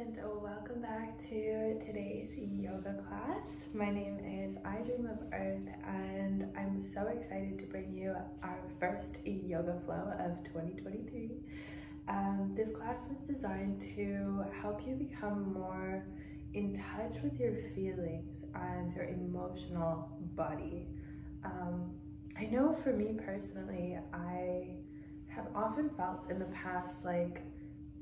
and welcome back to today's yoga class. My name is iDreamOfEarth and I'm so excited to bring you our first yoga flow of 2023. This class was designed to help you become more in touch with your feelings and your emotional body. I know for me personally, I have often felt in the past like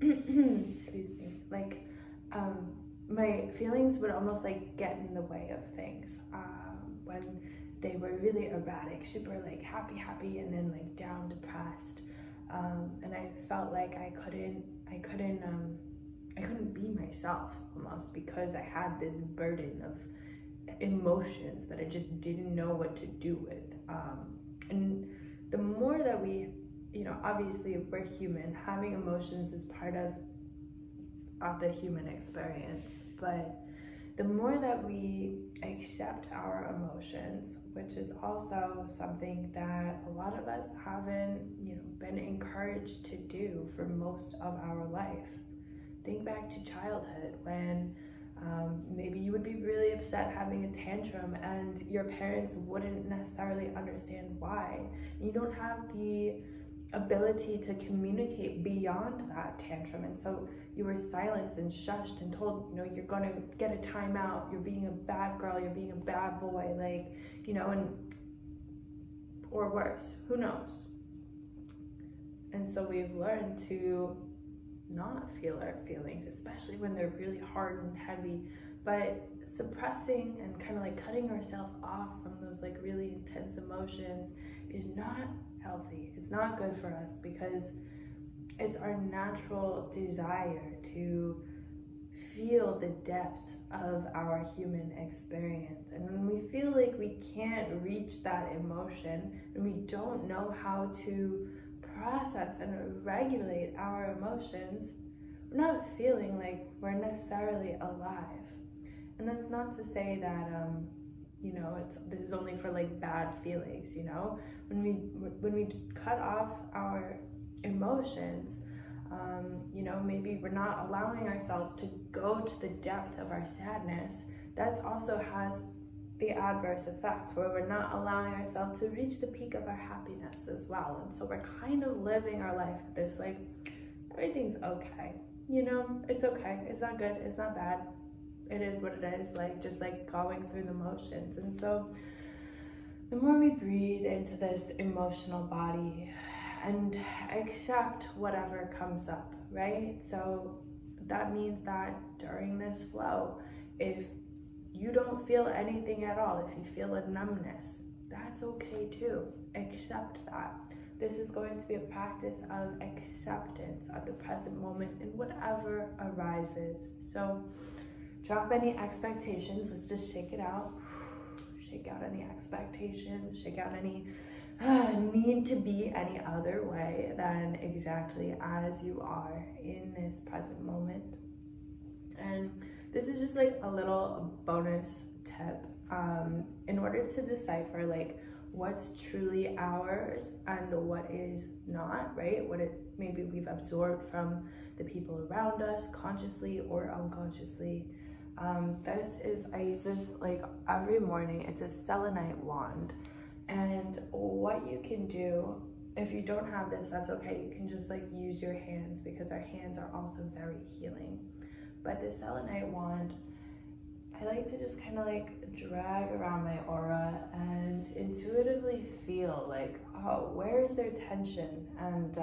excuse me, like my feelings would almost like get in the way of things when they were really erratic, super like happy and then like down, depressed, and I felt like I couldn't be myself almost because I had this burden of emotions that I just didn't know what to do with. And the more that we, you know, obviously we're human, having emotions is part of the human experience, but the more that we accept our emotions, which is also something that a lot of us haven't, you know, been encouraged to do for most of our life. Think back to childhood when maybe you would be really upset having a tantrum and your parents wouldn't necessarily understand why. You don't have the ability to communicate beyond that tantrum, and so you were silenced and shushed and told, you know, you're going to get a timeout, you're being a bad girl, you're being a bad boy, like, you know, and or worse, who knows. And so we've learned to not feel our feelings, especially when they're really hard and heavy, but suppressing and kind of like cutting ourselves off from those like really intense emotions is not healthy. It's not good for us because it's our natural desire to feel the depth of our human experience. And when we feel like we can't reach that emotion and we don't know how to process and regulate our emotions, we're not feeling like we're necessarily alive. And that's not to say that, you know, this is only for like bad feelings, you know? When we cut off our emotions, you know, maybe we're not allowing ourselves to go to the depth of our sadness. That also has the adverse effect where we're not allowing ourselves to reach the peak of our happiness as well. And so we're kind of living our life with this like, everything's okay, you know, it's okay, it's not good, it's not bad, it is what it is, like just like going through the motions. And so the more we breathe into this emotional body and accept whatever comes up, right? So that means that during this flow, if you don't feel anything at all, if you feel a numbness, that's okay too. Accept that. This is going to be a practice of acceptance of the present moment and whatever arises. So drop any expectations. Let's just shake it out. Shake out any expectations. Shake out any need to be any other way than exactly as you are in this present moment. And this is just like a little bonus tip in order to decipher like what's truly ours and what is not, right? What it maybe we've absorbed from the people around us consciously or unconsciously. I use this like every morning. It's a selenite wand. And what you can do, if you don't have this, that's okay. You can just like use your hands because our hands are also very healing. But the selenite wand, I like to just kind of like drag around my aura and intuitively feel like, oh, where is there tension? And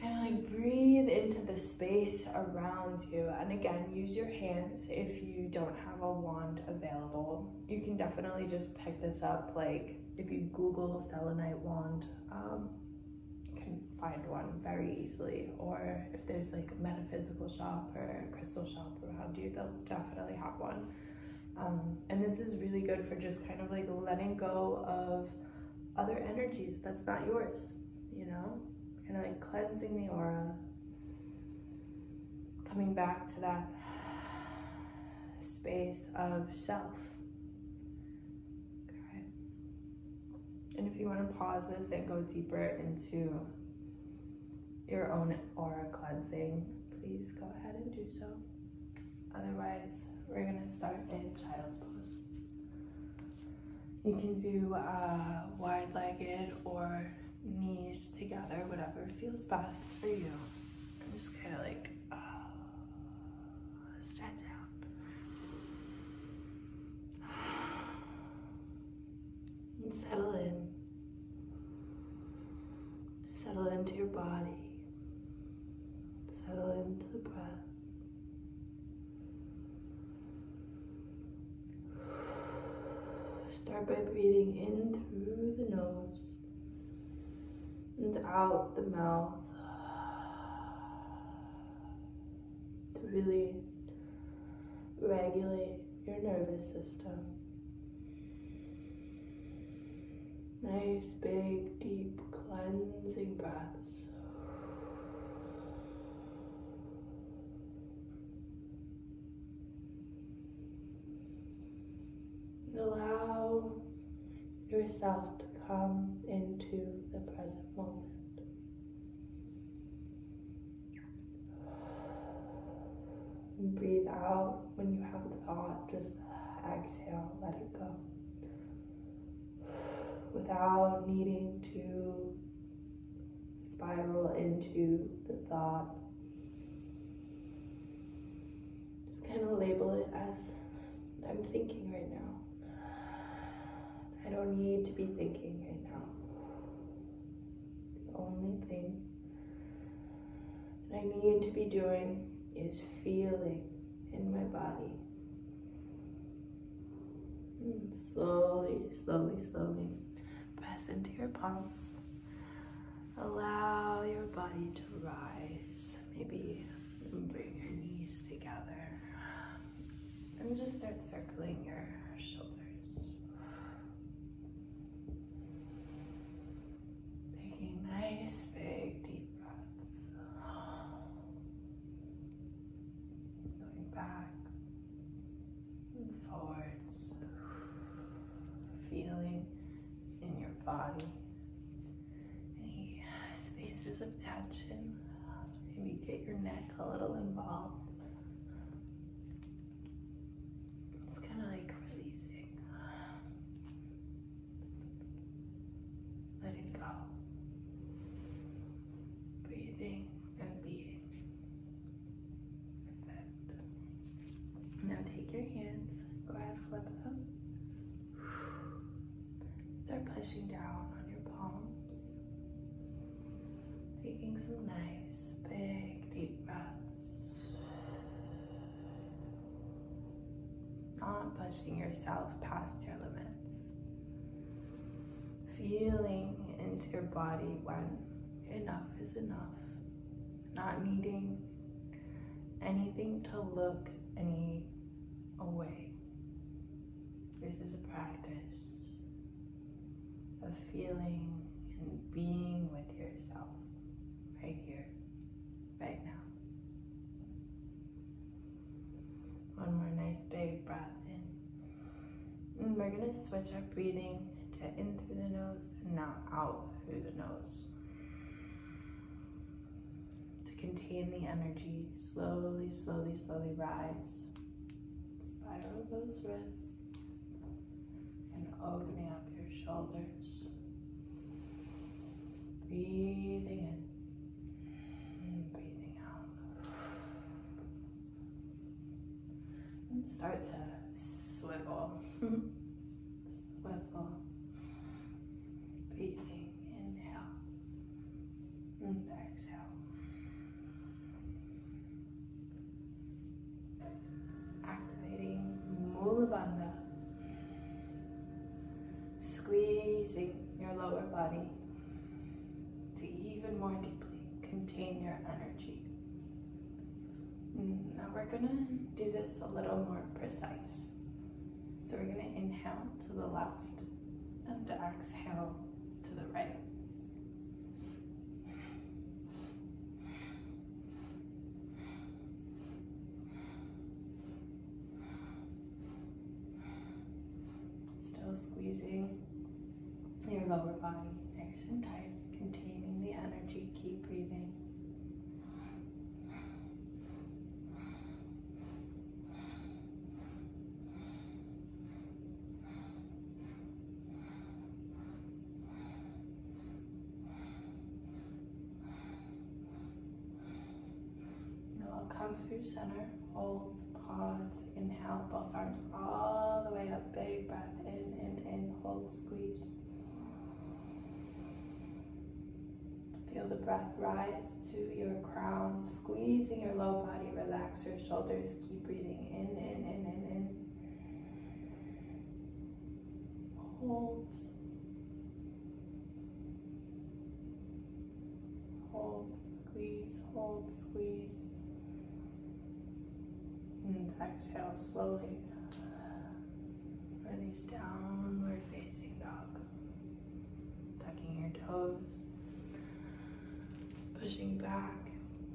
kind of like breathe into the space around you. And again, use your hands if you don't have a wand available. You can definitely just pick this up. Like if you Google selenite wand, find one very easily, or if there's like a metaphysical shop or a crystal shop around you, they'll definitely have one. And this is really good for just kind of like letting go of other energies that's not yours, you know, kind of like cleansing the aura, coming back to that space of self. Okay. And if you want to pause this and go deeper into your own aura cleansing, please go ahead and do so. Otherwise, we're gonna start in child's pose. You can do wide-legged or knees together, whatever feels best for you. I'm just kind of like stretch out and settle in. Settle into your body. Settle into the breath. Start by breathing in through the nose and out the mouth to really regulate your nervous system. Nice, big, deep, cleansing breaths. Allow yourself to come into the present moment. And breathe out when you have a thought, just exhale, let it go. Without needing to spiral into the thought. Just kind of label it as, I'm thinking right now. I don't need to be thinking right now. The only thing that I need to be doing is feeling in my body. And slowly, slowly, slowly press into your palms. Allow your body to rise. Maybe bring your knees together. And just start circling your shoulders. Nice, big, deep breaths. Going back and forwards. Feeling in your body any spaces of tension. Maybe get your neck a little involved. It's kind of like releasing. Letting go. Breathing and being. Perfect. Now take your hands, go ahead and flip them. Start pushing down on your palms. Taking some nice, big, deep breaths. Not pushing yourself past your limits. Feeling into your body when enough is enough. Not needing anything to look any away. This is a practice of feeling and being with yourself right here, right now. One more nice big breath in. And we're gonna switch our breathing to in through the nose and now out through the nose. Contain the energy, slowly, slowly, slowly rise. Spiral those wrists and opening up your shoulders. Breathing in and breathing out. And start to swivel. Swivel. Breathing, inhale and exhale. Mula Bandha, squeezing your lower body to even more deeply contain your energy. Now we're gonna do this a little more precise. So we're gonna inhale to the left and exhale to the right. Squeezing your lower body nice and tight, containing the energy, keep breathing. up, come through center, hold, pause, inhale, both arms all the way up, big breath in, hold, squeeze. Feel the breath rise to your crown, squeezing your low body, relax your shoulders, keep breathing in. Hold. Hold, squeeze, hold, squeeze. And exhale slowly. Release downward facing dog. Tucking your toes. Pushing back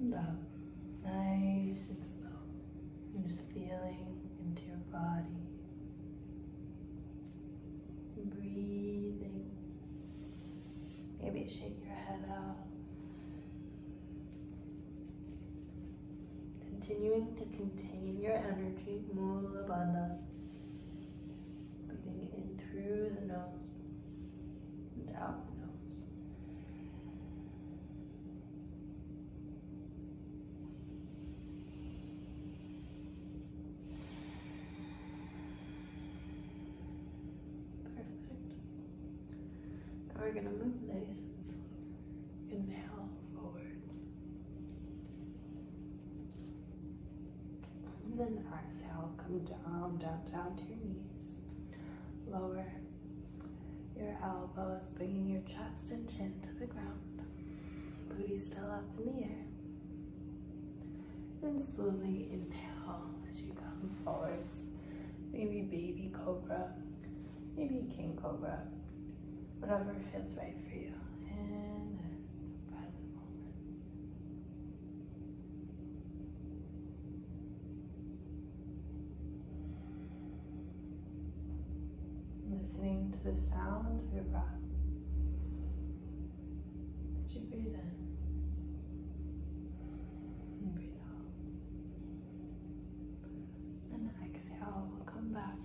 and up, nice and slow. And just feeling into your body. And breathing. Maybe shake your head out. Continuing to contain your energy, Mula Bandha. Breathing in through the nose and out the nose. We're going to move nice and slow. Inhale forwards. And then exhale, come down, down to your knees. Lower your elbows, bringing your chest and chin to the ground. Booty still up in the air. And slowly inhale as you come forwards. Maybe baby cobra, maybe king cobra. Whatever feels right for you in this present moment. Listening to the sound of your breath as you breathe in and breathe out. And exhale, we'll come back,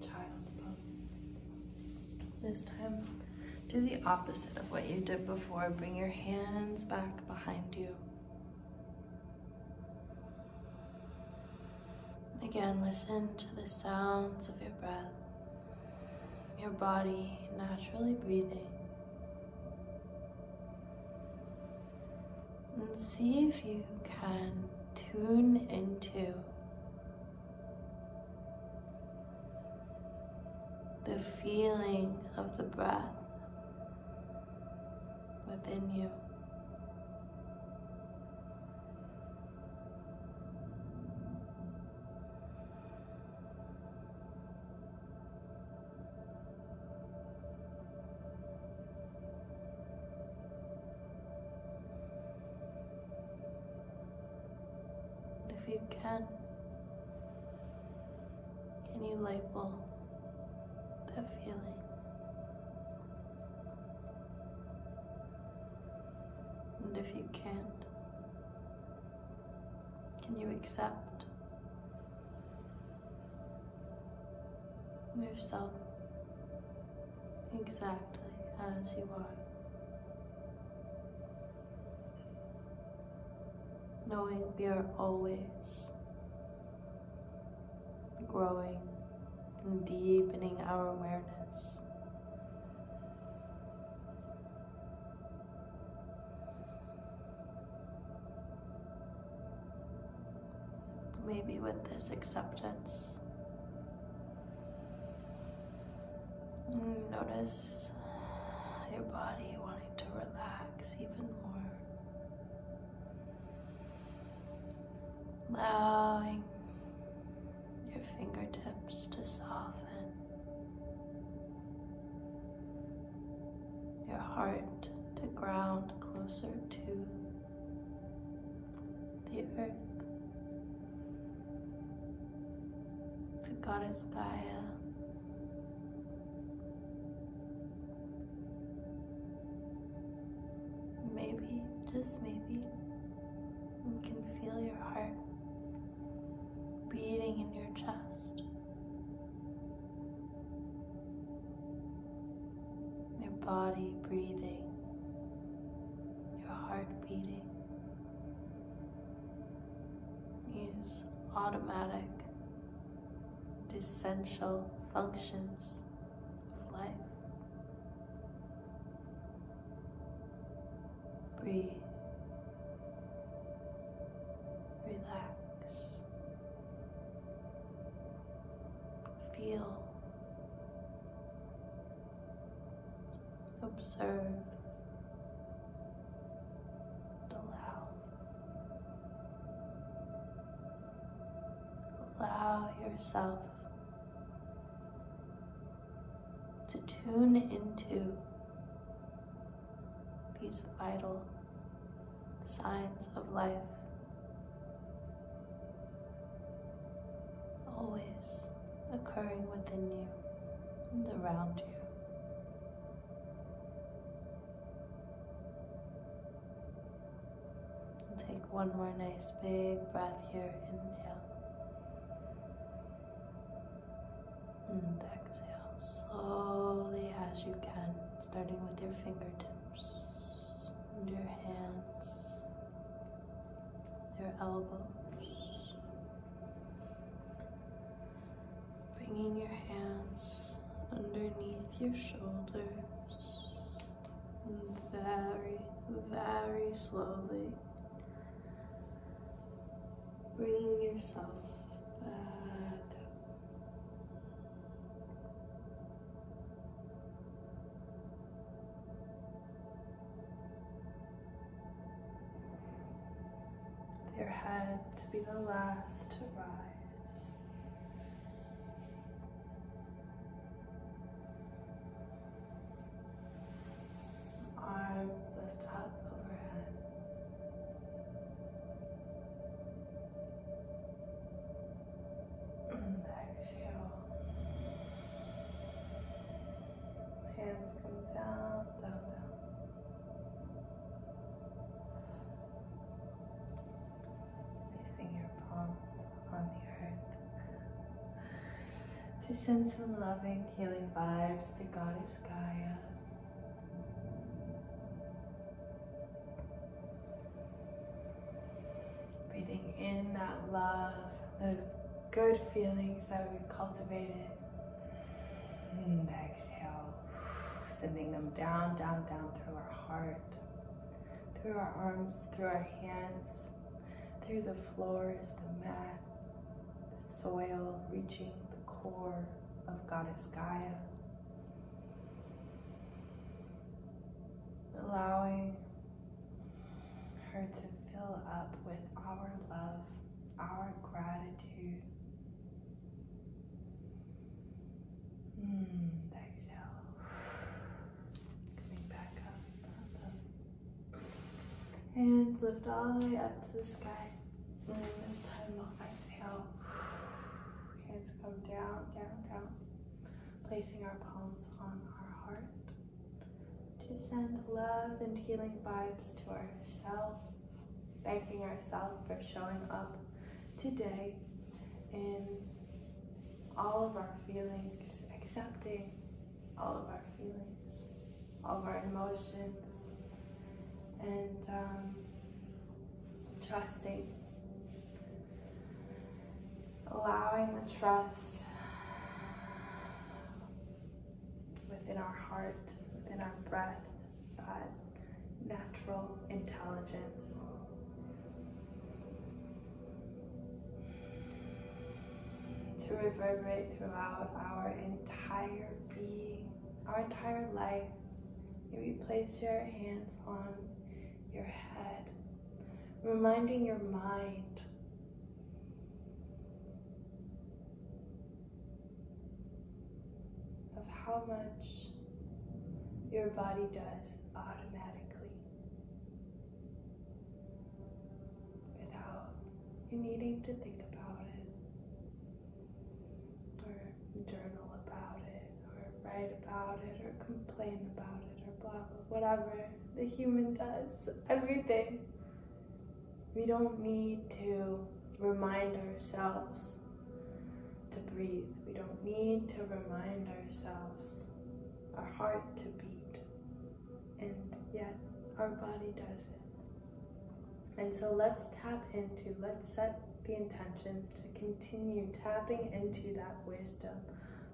child's pose. This time, do the opposite of what you did before. Bring your hands back behind you. Again, listen to the sounds of your breath, your body naturally breathing. And see if you can tune into the feeling of the breath within you. If you can you label that feeling? And if you can't, can you accept yourself exactly as you are, knowing we are always growing and deepening our awareness. Maybe with this acceptance, notice your body wanting to relax even more, allowing your fingertips to soften, your heart to ground closer to the earth, to Goddess Gaia, maybe, just maybe, you can feel your heart beating in your chest, your body breathing, your heart beating, is automatic, essential functions of life. Breathe. Relax. Feel. Observe. Allow yourself to tune into these vital signs of life. Always occurring within you and around you. And take one more nice big breath here. Inhale. And exhale slowly as you can, starting with your fingertips, and your hands, your elbows, bringing your hands underneath your shoulders, and very, very slowly bringing yourself back. Your head to be the last to rise. Arms lift up overhead. And exhale. Hands come down, down, down. Your palms on the earth to send some loving, healing vibes to Goddess Gaia. Breathing in that love, those good feelings that we've cultivated. And exhale, sending them down, down, down through our heart, through our arms, through our hands, through the floors, the mat, the soil, reaching the core of Goddess Gaia. Allowing her to fill up with our love, our gratitude. Exhale. Coming back up, up, up. Hands lift all the way up to the sky. And this time we'll exhale, hands come down, down, down, placing our palms on our heart to send love and healing vibes to ourselves, thanking ourselves for showing up today in all of our feelings, accepting all of our feelings, all of our emotions, and trusting. Allowing the trust within our heart, within our breath, that natural intelligence. To reverberate throughout our entire being, our entire life. You place your hands on your head, reminding your mind of how much your body does automatically without you needing to think about it or journal about it or write about it or complain about it or blah blah, whatever the human does, everything. We don't need to remind ourselves to breathe. We don't need to remind ourselves, our heart to beat, and yet our body does it. And so let's tap into, let's set the intentions to continue tapping into that wisdom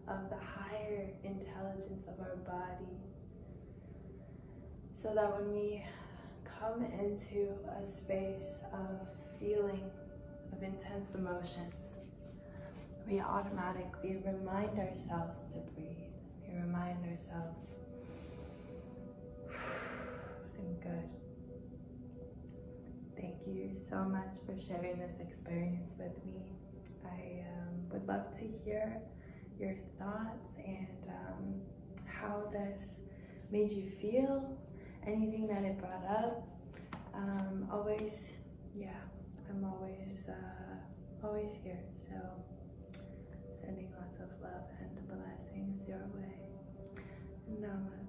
of the higher intelligence of our body, so that when we come into a space of feeling of intense emotions, we automatically remind ourselves to breathe. We remind ourselves, I'm good. Thank you so much for sharing this experience with me. I would love to hear your thoughts and how this made you feel, anything that it brought up. I'm always here, so sending lots of love and blessings your way. Namaste.